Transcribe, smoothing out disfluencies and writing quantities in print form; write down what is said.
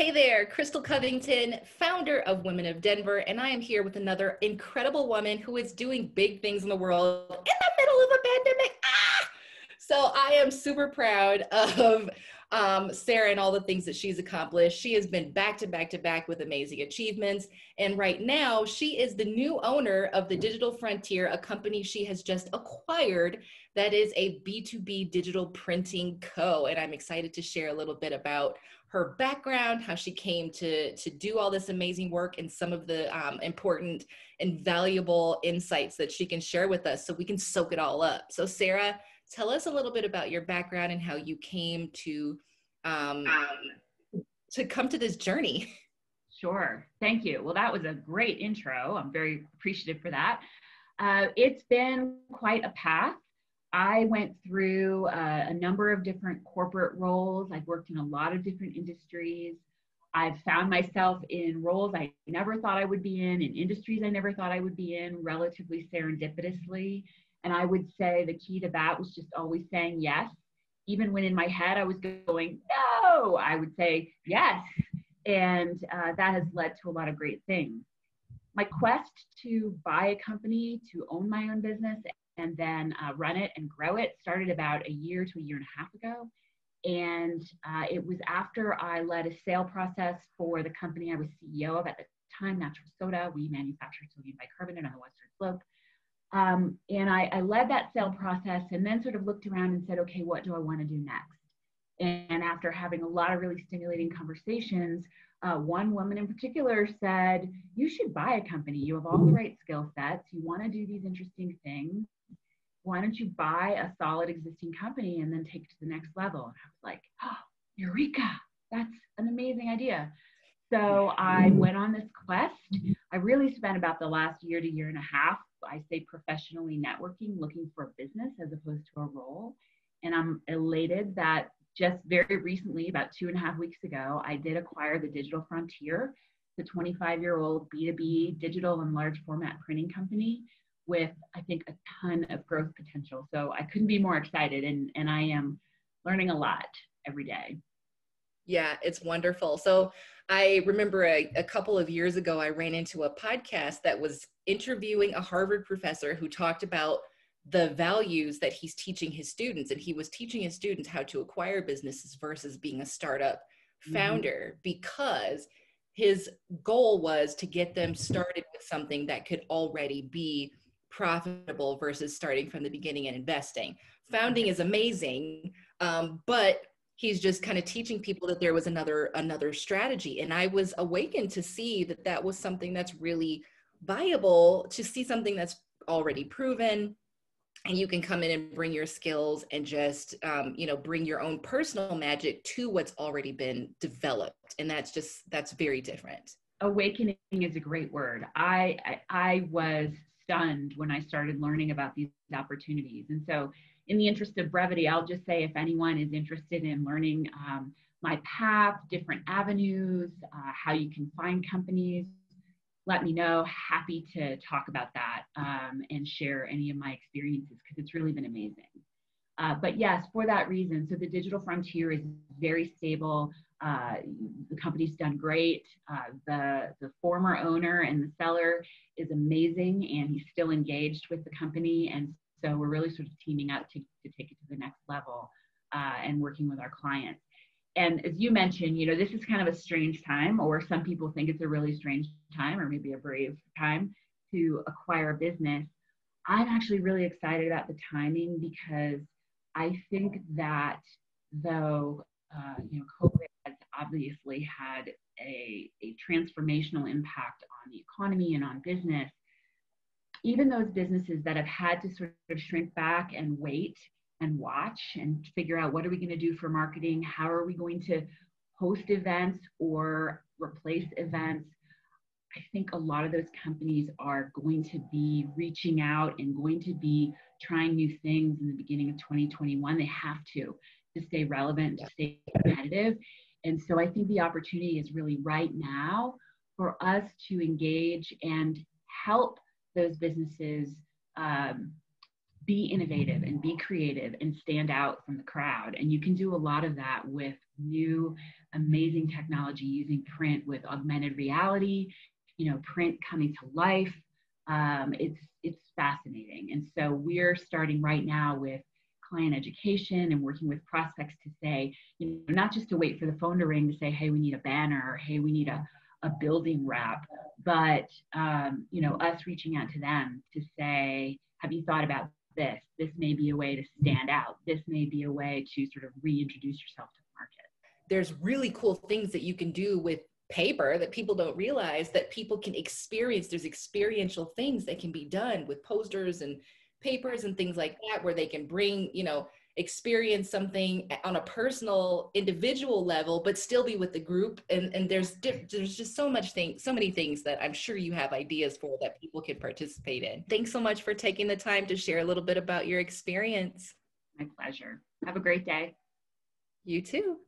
Hey there, Krystal Covington, founder of Women of Denver, and I am here with another incredible woman who is doing big things in the world in the middle of a pandemic. So I am super proud of Sarah and all the things that she's accomplished. She has been back to back to back with amazing achievements, and right now she is the new owner of the Digital Frontier, a company she has just acquired that is a B2B digital printing co. And I'm excited to share a little bit about her background, how she came to do all this amazing work, and some of the important and valuable insights that she can share with us so we can soak it all up. So Sarah, tell us a little bit about your background and how you came to come to this journey. Sure, thank you. Well, that was a great intro. I'm very appreciative for that. It's been quite a path. I went through a number of different corporate roles. I've worked in a lot of different industries. I've found myself in roles I never thought I would be in industries I never thought I would be in, relatively serendipitously. And I would say the key to that was just always saying yes. Even when in my head I was going, no, I would say yes. And that has led to a lot of great things. My quest to buy a company, to own my own business, and then run it and grow it started about a year to a year and a half ago. And it was after I led a sale process for the company I was CEO of at the time, Natural Soda. We manufactured sodium bicarbonate on the Western Slope. And I led that sale process and then sort of looked around and said, okay, what do I want to do next? And after having a lot of really stimulating conversations, one woman in particular said, you should buy a company. You have all the right skill sets. You want to do these interesting things. Why don't you buy a solid existing company and then take it to the next level? And I was like, oh, eureka, that's an amazing idea. So I went on this quest. I really spent about the last year to year and a half, I say professionally networking, looking for a business as opposed to a role. And I'm elated that just very recently, about 2.5 weeks ago, I did acquire the Digital Frontier, the 25-year-old B2B digital and large format printing company with, I think, a ton of growth potential. So I couldn't be more excited, and I am learning a lot every day. Yeah, it's wonderful. So I remember a couple of years ago, I ran into a podcast that was interviewing a Harvard professor who talked about the values that he's teaching his students. And he was teaching his students how to acquire businesses versus being a startup founder, because his goal was to get them started with something that could already be profitable versus starting from the beginning and investing. Founding is amazing, but he's just kind of teaching people that there was another strategy. And I was awakened to see that that was something that's really viable, to see something that's already proven, and you can come in and bring your skills and just, you know, bring your own personal magic to what's already been developed. And that's just, that's very different. Awakening is a great word. I was stunned when I started learning about these opportunities. And so in the interest of brevity, I'll just say if anyone is interested in learning my path, different avenues, how you can find companies, let me know. Happy to talk about that and share any of my experiences because it's really been amazing. But yes, for that reason, so the Digital Frontier is very stable. The company's done great. The former owner and the seller is amazing, and he's still engaged with the company, and so we're really sort of teaming up to take it to the next level and working with our clients. And as you mentioned, you know, this is kind of a strange time, or some people think it's a really strange time, or maybe a brave time to acquire a business. I'm actually really excited about the timing because I think that though, you know, COVID has obviously had a transformational impact on the economy and on business. Even those businesses that have had to sort of shrink back and wait and watch and figure out what are we going to do for marketing, how are we going to host events or replace events, I think a lot of those companies are going to be reaching out and going to be trying new things in the beginning of 2021. They have to stay relevant, to stay competitive. And so I think the opportunity is really right now for us to engage and help those businesses be innovative and be creative and stand out from the crowd. And you can do a lot of that with new, amazing technology using print with augmented reality, you know, print coming to life. It's fascinating. And so we're starting right now with client education and working with prospects to say, you know, not just to wait for the phone to ring to say, hey, we need a banner, or, hey, we need a building wrap, but, you know, us reaching out to them to say, have you thought about this? This may be a way to stand out. This may be a way to sort of reintroduce yourself to the market. There's really cool things that you can do with paper that people don't realize that people can experience. There's experiential things that can be done with posters and papers and things like that, where they can bring, you know, experience something on a personal, individual level, but still be with the group. And there's just so many things that I'm sure you have ideas for that people can participate in. Thanks so much for taking the time to share a little bit about your experience. My pleasure. Have a great day. You too.